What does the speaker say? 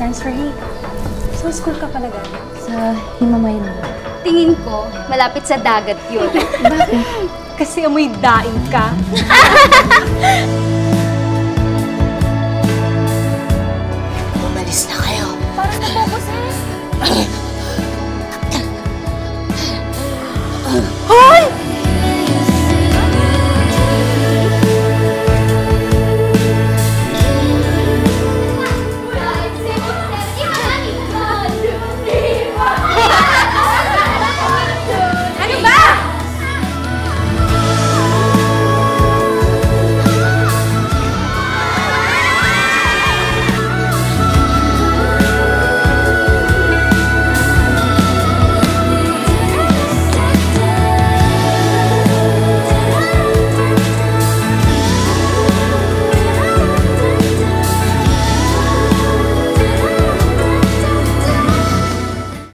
transfer heat. So, school ka palaga? Sa Himamayan mo. Tingin ko, malapit sa dagat yun. Bakit? Kasi amoy daing ka.